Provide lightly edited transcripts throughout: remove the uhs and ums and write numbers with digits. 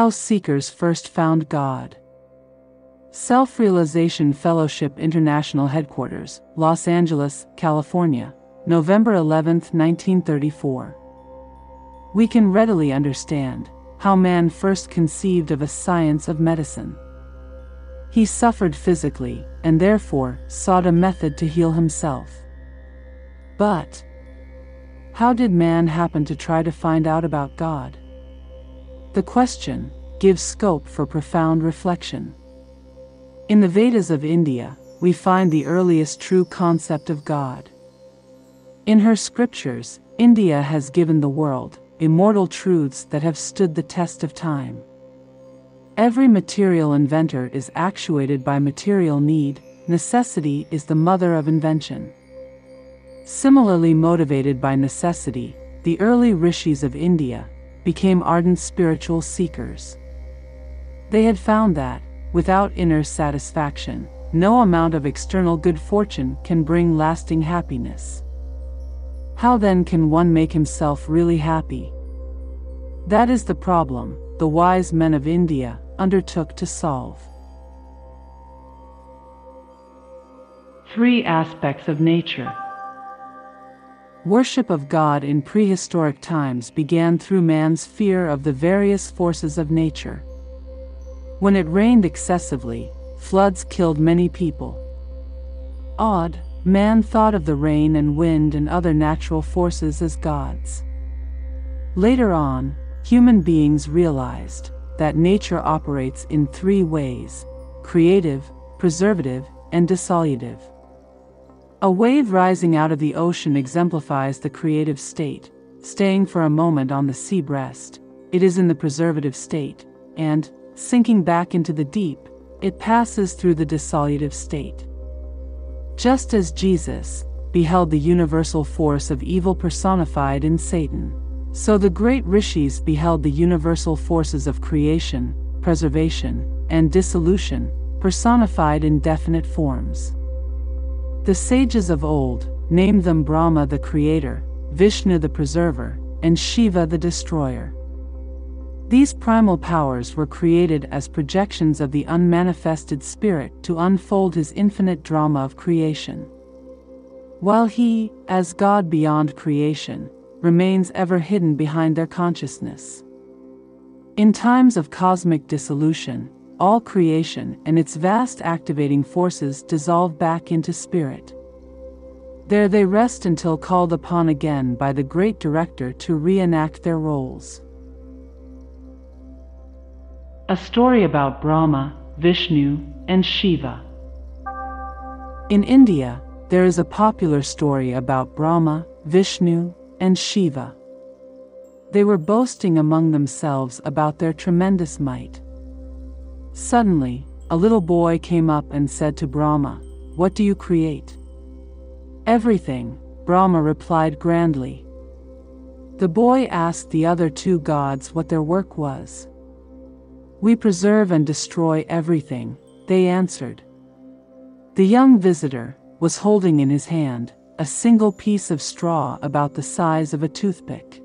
How Seekers First Found God. Self-Realization Fellowship International Headquarters, Los Angeles, California, November 11, 1934. We can readily understand how man first conceived of a science of medicine. He suffered physically, and therefore sought a method to heal himself. But how did man happen to try to find out about God? The question gives scope for profound reflection. In the Vedas of India, we find the earliest true concept of God. In her scriptures, India has given the world immortal truths that have stood the test of time. Every material inventor is actuated by material need. Necessity is the mother of invention. Similarly motivated by necessity, the early rishis of India became ardent spiritual seekers. They had found that, without inner satisfaction, no amount of external good fortune can bring lasting happiness. How then can one make himself really happy? That is the problem the wise men of India undertook to solve. Three aspects of nature. Worship of God in prehistoric times began through man's fear of the various forces of nature. When it rained excessively, floods killed many people. Awed, man thought of the rain and wind and other natural forces as gods. Later on, human beings realized that nature operates in three ways: creative, preservative, and dissolutive. A wave rising out of the ocean exemplifies the creative state, staying for a moment on the sea breast, it is in the preservative state, and, sinking back into the deep, it passes through the dissolutive state. Just as Jesus beheld the universal force of evil personified in Satan, so the great rishis beheld the universal forces of creation, preservation, and dissolution, personified in definite forms. The sages of old named them Brahma the creator, Vishnu the preserver, and Shiva the destroyer. These primal powers were created as projections of the unmanifested spirit to unfold his infinite drama of creation. While he, as God beyond creation, remains ever hidden behind their consciousness. In times of cosmic dissolution, all creation and its vast activating forces dissolve back into spirit. There they rest until called upon again by the great director to reenact their roles. A story about Brahma, Vishnu, and Shiva. In India, there is a popular story about Brahma, Vishnu, and Shiva. They were boasting among themselves about their tremendous might. Suddenly, a little boy came up and said to Brahma, "What do you create?" "Everything," Brahma replied grandly. The boy asked the other two gods what their work was. "We preserve and destroy everything," they answered. The young visitor was holding in his hand a single piece of straw about the size of a toothpick.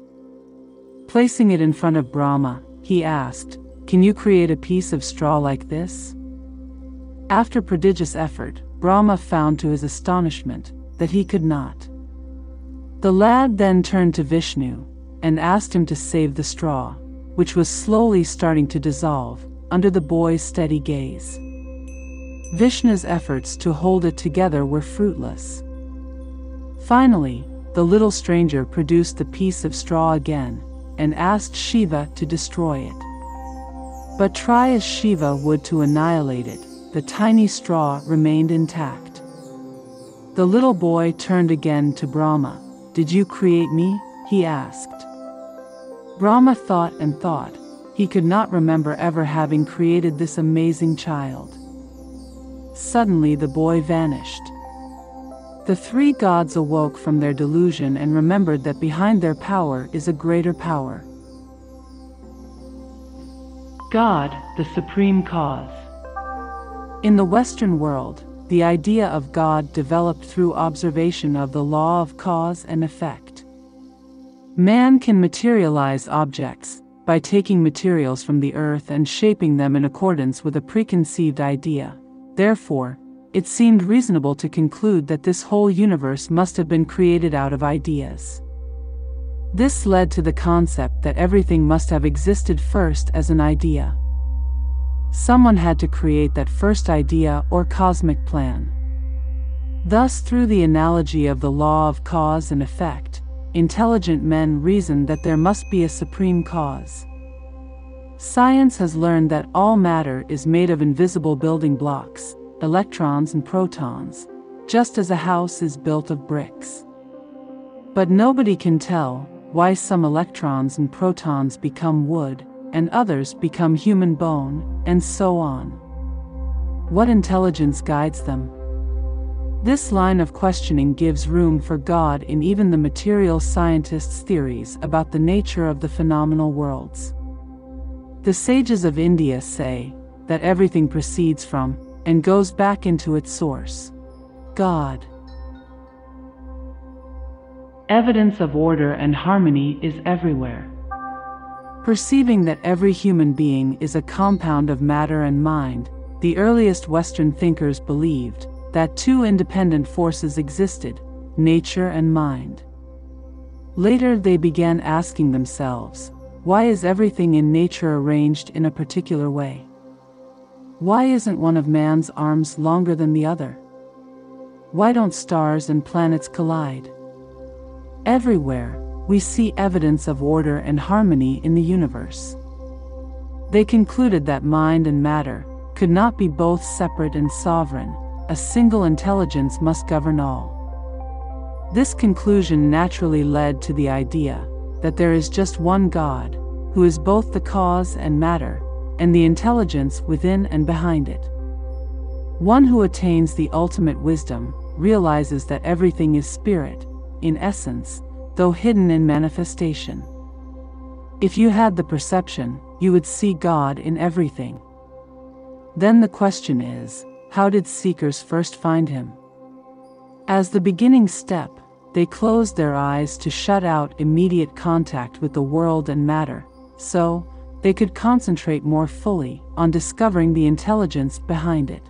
Placing it in front of Brahma, he asked, "Can you create a piece of straw like this?" After prodigious effort, Brahma found to his astonishment that he could not. The lad then turned to Vishnu and asked him to save the straw, which was slowly starting to dissolve under the boy's steady gaze. Vishnu's efforts to hold it together were fruitless. Finally, the little stranger produced the piece of straw again and asked Shiva to destroy it. But try as Shiva would to annihilate it, the tiny straw remained intact. The little boy turned again to Brahma. "Did you create me?" he asked. Brahma thought and thought. He could not remember ever having created this amazing child. Suddenly the boy vanished. The three gods awoke from their delusion and remembered that behind their power is a greater power. God, the Supreme Cause. In the Western world, the idea of God developed through observation of the law of cause and effect. Man can materialize objects, by taking materials from the earth and shaping them in accordance with a preconceived idea. Therefore, it seemed reasonable to conclude that this whole universe must have been created out of ideas. This led to the concept that everything must have existed first as an idea. Someone had to create that first idea or cosmic plan. Thus, through the analogy of the law of cause and effect, intelligent men reasoned that there must be a supreme cause. Science has learned that all matter is made of invisible building blocks, electrons and protons, just as a house is built of bricks. But nobody can tell why some electrons and protons become wood, and others become human bone, and so on. What intelligence guides them? This line of questioning gives room for God in even the material scientists' theories about the nature of the phenomenal worlds. The sages of India say that everything proceeds from, and goes back into its source, God. Evidence of order and harmony is everywhere. Perceiving that every human being is a compound of matter and mind, the earliest Western thinkers believed that two independent forces existed, nature and mind. Later they began asking themselves, why is everything in nature arranged in a particular way? Why isn't one of man's arms longer than the other? Why don't stars and planets collide? Everywhere, we see evidence of order and harmony in the universe. They concluded that mind and matter could not be both separate and sovereign, a single intelligence must govern all. This conclusion naturally led to the idea that there is just one God, who is both the cause and matter, and the intelligence within and behind it. One who attains the ultimate wisdom realizes that everything is spirit, in essence, though hidden in manifestation. If you had the perception, you would see God in everything. Then the question is, how did seekers first find him? As the beginning step, they closed their eyes to shut out immediate contact with the world and matter, so they could concentrate more fully on discovering the intelligence behind it.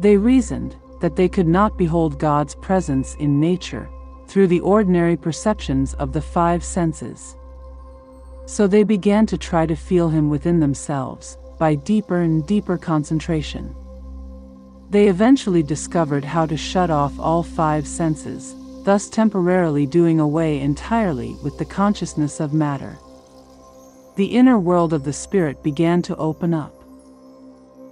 They reasoned that they could not behold God's presence in nature through the ordinary perceptions of the five senses. So they began to try to feel him within themselves by deeper and deeper concentration. They eventually discovered how to shut off all five senses, thus temporarily doing away entirely with the consciousness of matter. The inner world of the spirit began to open up.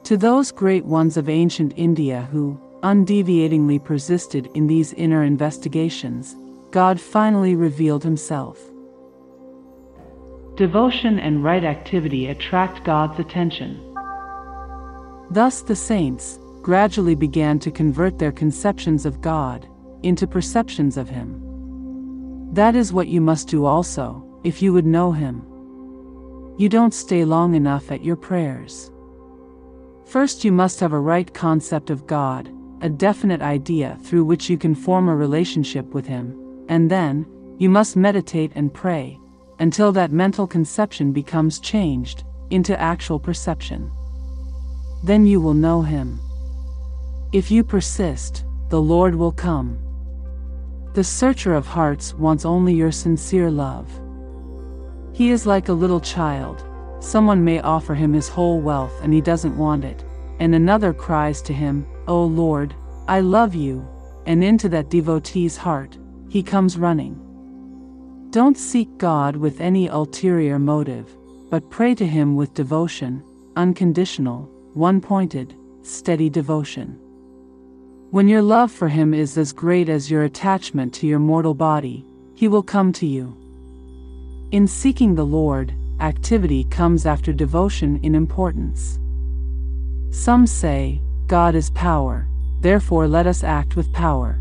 To those great ones of ancient India who undeviatingly persisted in these inner investigations, God finally revealed himself. Devotion and right activity attract God's attention. Thus the saints gradually began to convert their conceptions of God into perceptions of him. That is what you must do also, if you would know him. You don't stay long enough at your prayers. First, you must have a right concept of God, a definite idea through which you can form a relationship with him, and then, you must meditate and pray, until that mental conception becomes changed into actual perception. Then you will know him. If you persist, the Lord will come. The searcher of hearts wants only your sincere love. He is like a little child. Someone may offer him his whole wealth and he doesn't want it, and another cries to him, "Oh Lord, I love you," and into that devotee's heart, he comes running. Don't seek God with any ulterior motive, but pray to him with devotion, unconditional, one-pointed, steady devotion. When your love for him is as great as your attachment to your mortal body, he will come to you. In seeking the Lord, activity comes after devotion in importance. Some say, God is power, therefore let us act with power.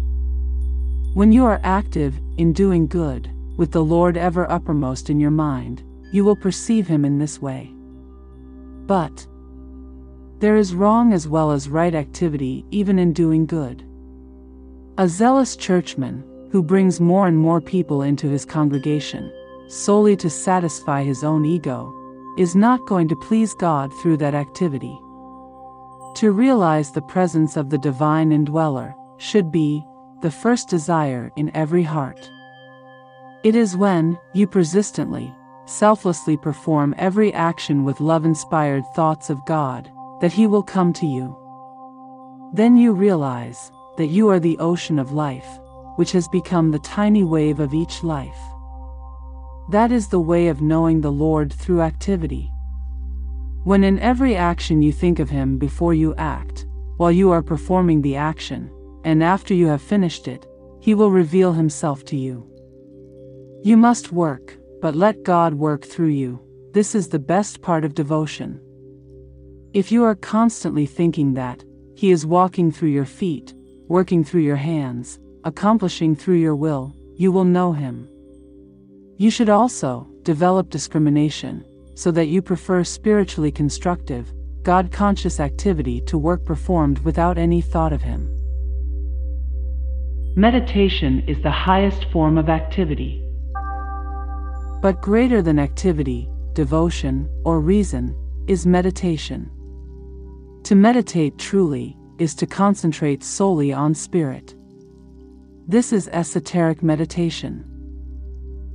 When you are active in doing good, with the Lord ever uppermost in your mind, you will perceive him in this way. But there is wrong as well as right activity even in doing good. A zealous churchman, who brings more and more people into his congregation, solely to satisfy his own ego, is not going to please God through that activity. To realize the presence of the divine indweller should be the first desire in every heart. It is when you persistently, selflessly perform every action with love-inspired thoughts of God that He will come to you. Then you realize that you are the ocean of life, which has become the tiny wave of each life. That is the way of knowing the Lord through activity. When in every action you think of Him before you act, while you are performing the action, and after you have finished it, He will reveal Himself to you. You must work, but let God work through you. This is the best part of devotion. If you are constantly thinking that He is walking through your feet, working through your hands, accomplishing through your will, you will know Him. You should also develop discrimination, so that you prefer spiritually constructive, God-conscious activity to work performed without any thought of Him. Meditation is the highest form of activity. But greater than activity, devotion, or reason, is meditation. To meditate truly is to concentrate solely on spirit. This is esoteric meditation.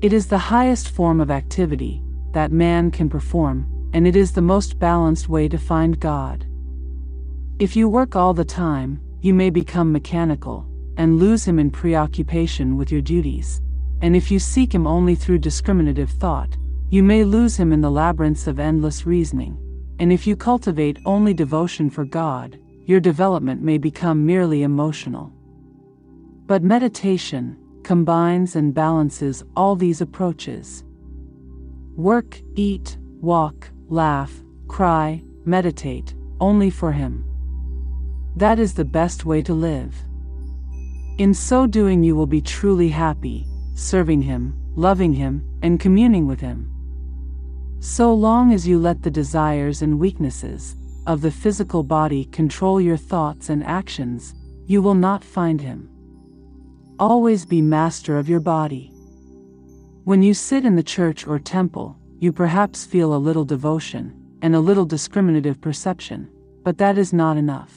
It is the highest form of activity that man can perform, and it is the most balanced way to find God. If you work all the time, you may become mechanical and lose Him in preoccupation with your duties. And if you seek Him only through discriminative thought, you may lose Him in the labyrinths of endless reasoning. And if you cultivate only devotion for God, your development may become merely emotional. But meditation combines and balances all these approaches. Work, eat, walk, laugh, cry, meditate, only for Him. That is the best way to live. In so doing you will be truly happy, serving Him, loving Him, and communing with Him. So long as you let the desires and weaknesses of the physical body control your thoughts and actions, you will not find Him. Always be master of your body. When you sit in the church or temple, you perhaps feel a little devotion and a little discriminative perception, but that is not enough.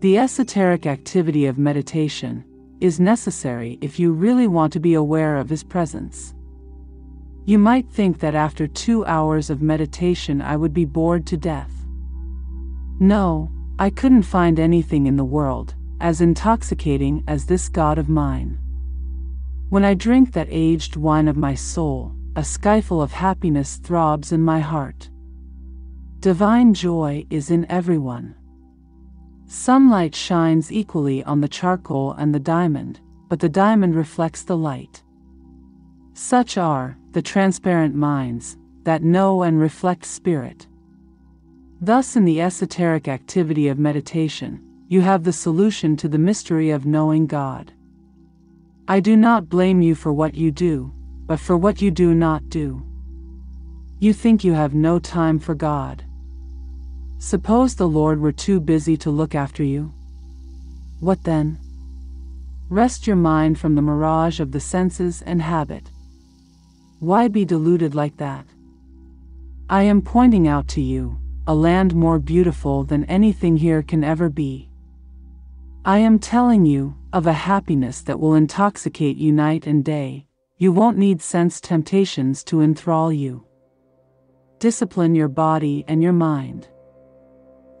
The esoteric activity of meditation is necessary if you really want to be aware of His presence. You might think that after 2 hours of meditation I would be bored to death. No, I couldn't find anything in the world as intoxicating as this God of mine. When I drink that aged wine of my soul, a skyful of happiness throbs in my heart. Divine joy is in everyone. Sunlight shines equally on the charcoal and the diamond, but the diamond reflects the light. Such are the transparent minds that know and reflect spirit. Thus, in the esoteric activity of meditation, you have the solution to the mystery of knowing God. I do not blame you for what you do, but for what you do not do. You think you have no time for God. Suppose the Lord were too busy to look after you? What then? Rest your mind from the mirage of the senses and habit. Why be deluded like that? I am pointing out to you a land more beautiful than anything here can ever be. I am telling you of a happiness that will intoxicate you night and day. You won't need sense temptations to enthrall you. Discipline your body and your mind.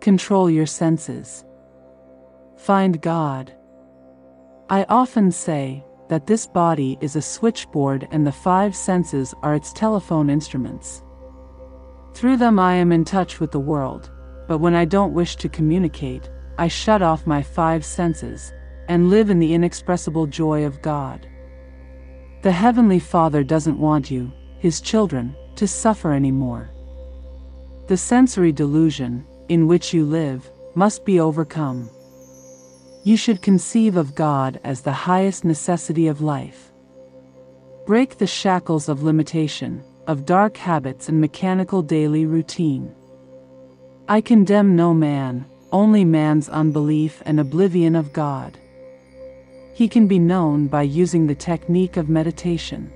Control your senses. Find God. I often say that this body is a switchboard and the 5 senses are its telephone instruments. Through them I am in touch with the world, but when I don't wish to communicate, I shut off my 5 senses and live in the inexpressible joy of God. The Heavenly Father doesn't want you, His children, to suffer anymore. The sensory delusion in which you live must be overcome. You should conceive of God as the highest necessity of life. Break the shackles of limitation, of dark habits and mechanical daily routine. I condemn no man, only man's unbelief and oblivion of God. He can be known by using the technique of meditation.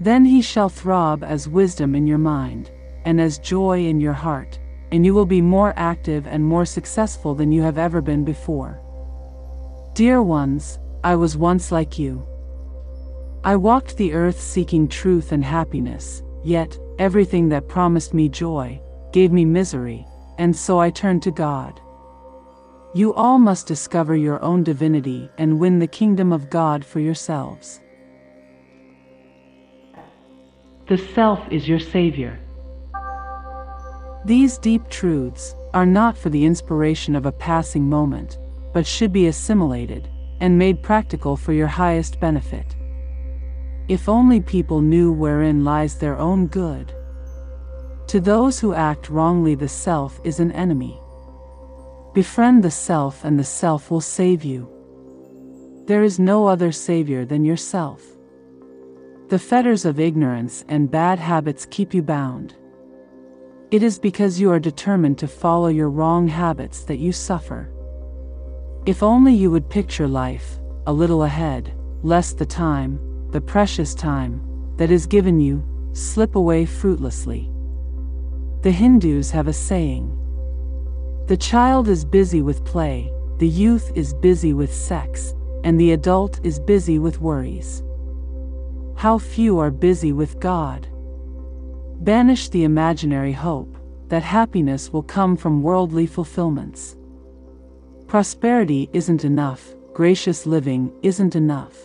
Then he shall throb as wisdom in your mind, and as joy in your heart, and you will be more active and more successful than you have ever been before. Dear ones, I was once like you. I walked the earth seeking truth and happiness, yet, everything that promised me joy, gave me misery, and so I turned to God. You all must discover your own divinity and win the kingdom of God for yourselves. The Self is your savior. These deep truths are not for the inspiration of a passing moment, but should be assimilated and made practical for your highest benefit. If only people knew wherein lies their own good. To those who act wrongly, the Self is an enemy. Befriend the Self and the Self will save you. There is no other savior than yourself. The fetters of ignorance and bad habits keep you bound. It is because you are determined to follow your wrong habits that you suffer. If only you would picture life, a little ahead, lest the time, the precious time, that is given you, slip away fruitlessly. The Hindus have a saying. The child is busy with play, the youth is busy with sex, and the adult is busy with worries. How few are busy with God? Banish the imaginary hope that happiness will come from worldly fulfillments. Prosperity isn't enough, gracious living isn't enough.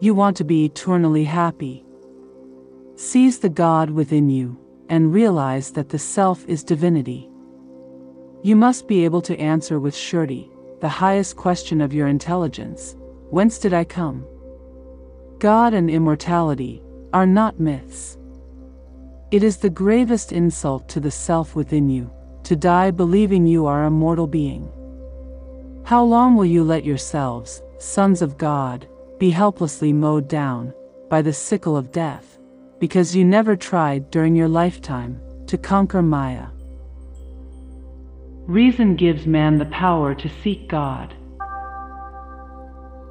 You want to be eternally happy. Seize the God within you, and realize that the Self is divinity. You must be able to answer with surety the highest question of your intelligence: whence did I come? God and immortality are not myths. It is the gravest insult to the Self within you to die believing you are a mortal being. How long will you let yourselves, sons of God, be helplessly mowed down by the sickle of death, because you never tried during your lifetime to conquer Maya? Reason gives man the power to seek God.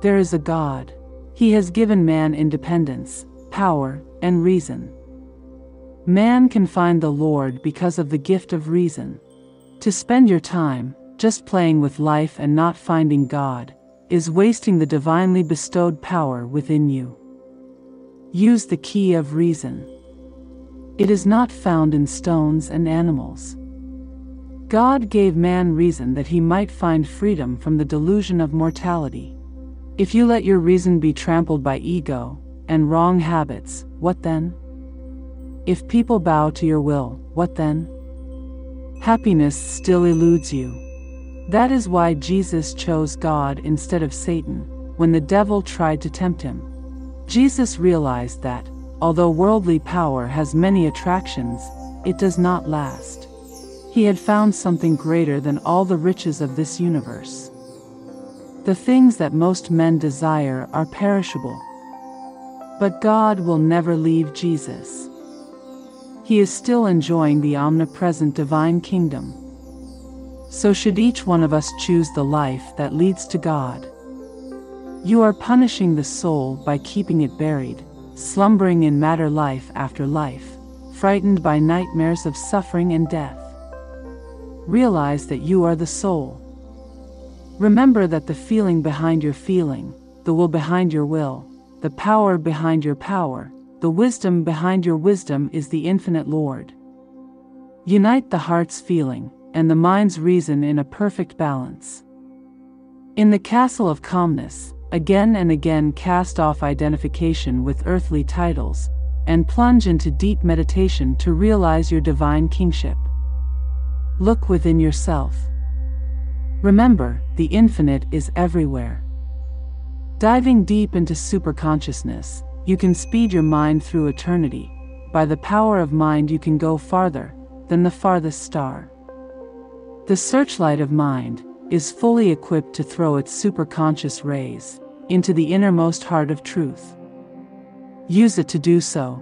There is a God. He has given man independence, power, and reason. Man can find the Lord because of the gift of reason. To spend your time just playing with life and not finding God is wasting the divinely bestowed power within you. Use the key of reason. It is not found in stones and animals. God gave man reason that he might find freedom from the delusion of mortality. If you let your reason be trampled by ego and wrong habits, what then? If people bow to your will, what then? Happiness still eludes you. That is why Jesus chose God instead of Satan when the devil tried to tempt him. Jesus realized that, although worldly power has many attractions, it does not last. He had found something greater than all the riches of this universe. The things that most men desire are perishable. But God will never leave Jesus. He is still enjoying the omnipresent divine kingdom. So should each one of us choose the life that leads to God. You are punishing the soul by keeping it buried, slumbering in matter life after life, frightened by nightmares of suffering and death. Realize that you are the soul. Remember that the feeling behind your feeling, the will behind your will, the power behind your power, the wisdom behind your wisdom is the infinite Lord. Unite the heart's feeling and the mind's reason in a perfect balance. In the castle of calmness, again and again cast off identification with earthly titles and plunge into deep meditation to realize your divine kingship. Look within yourself. Remember, the infinite is everywhere. Diving deep into superconsciousness, you can speed your mind through eternity. By the power of mind you can go farther than the farthest star. The searchlight of mind is fully equipped to throw its superconscious rays into the innermost heart of truth. Use it to do so.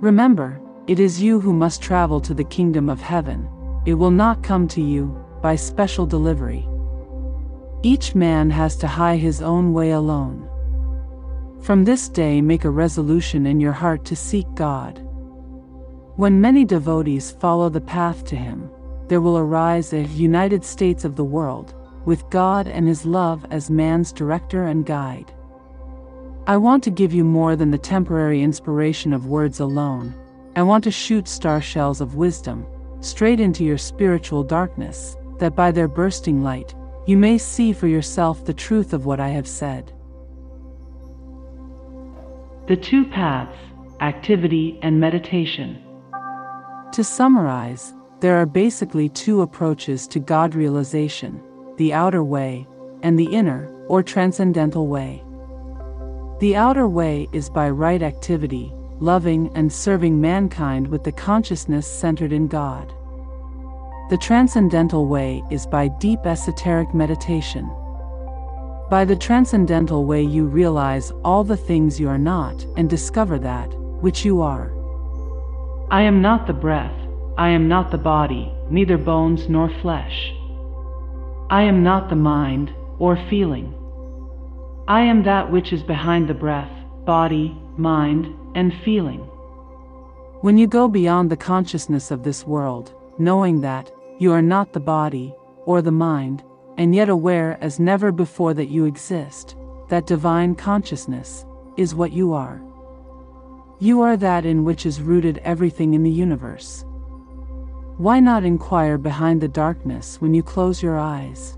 Remember, it is you who must travel to the kingdom of heaven. It will not come to you by special delivery. Each man has to hie his own way alone. From this day, make a resolution in your heart to seek God. When many devotees follow the path to Him, there will arise a United States of the world, with God and His love as man's director and guide. I want to give you more than the temporary inspiration of words alone. I want to shoot star shells of wisdom straight into your spiritual darkness, that by their bursting light, you may see for yourself the truth of what I have said. The two paths, activity and meditation. To summarize, there are basically two approaches to God realization: the outer way and the inner or transcendental way. The outer way is by right activity, loving and serving mankind with the consciousness centered in God. The transcendental way is by deep esoteric meditation. By the transcendental way, you realize all the things you are not and discover that which you are. I am not the breath, I am not the body, neither bones nor flesh. I am not the mind or feeling. I am that which is behind the breath, body, mind, and feeling. When you go beyond the consciousness of this world, knowing that you are not the body or the mind, and yet aware as never before that you exist, that divine consciousness is what you are. You are that in which is rooted everything in the universe. Why not inquire behind the darkness when you close your eyes?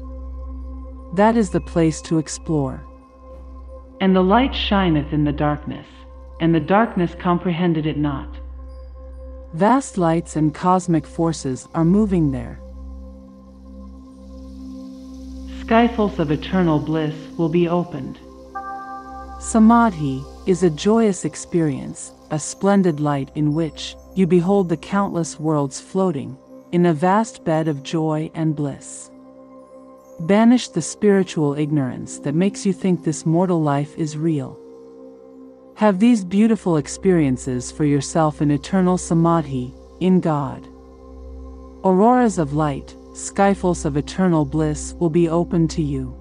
That is the place to explore. And the light shineth in the darkness, and the darkness comprehended it not. Vast lights and cosmic forces are moving there. Skyfuls of eternal bliss will be opened. Samadhi is a joyous experience, a splendid light in which you behold the countless worlds floating in a vast bed of joy and bliss. Banish the spiritual ignorance that makes you think this mortal life is real. Have these beautiful experiences for yourself in eternal samadhi, in God. Auroras of light, skyfuls of eternal bliss will be open to you.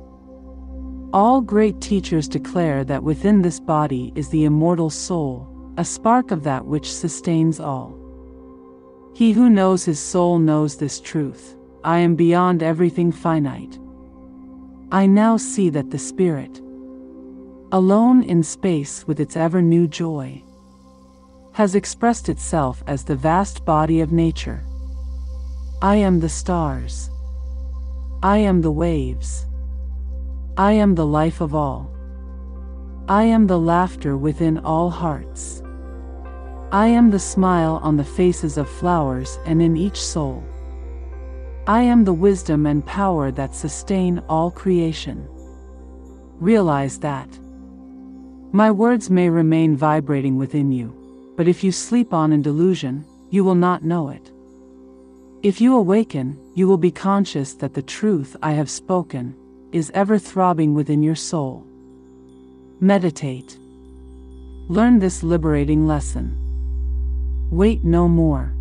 All great teachers declare that within this body is the immortal soul, a spark of that which sustains all. He who knows his soul knows this truth: I am beyond everything finite. I now see that the Spirit, alone in space with its ever-new joy, has expressed itself as the vast body of nature. I am the stars. I am the waves. I am the life of all. I am the laughter within all hearts. I am the smile on the faces of flowers and in each soul. I am the wisdom and power that sustain all creation. Realize that. My words may remain vibrating within you, but if you sleep on in delusion, you will not know it. If you awaken, you will be conscious that the truth I have spoken is ever throbbing within your soul. Meditate. Learn this liberating lesson. Wait no more.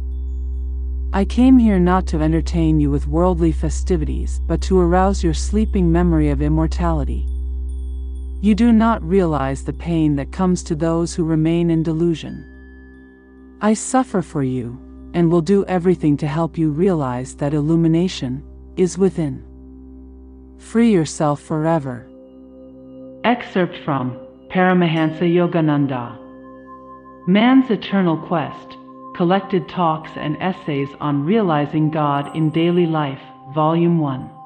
I came here not to entertain you with worldly festivities, but to arouse your sleeping memory of immortality. You do not realize the pain that comes to those who remain in delusion. I suffer for you, and will do everything to help you realize that illumination is within. Free yourself forever. Excerpt from Paramahansa Yogananda. Man's Eternal Quest, Collected Talks and Essays on Realizing God in Daily Life, Volume 1.